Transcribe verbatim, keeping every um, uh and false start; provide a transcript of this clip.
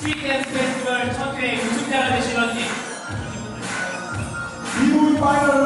스위트앤 페스티벌 첫 회에 우승자가 되신 언니.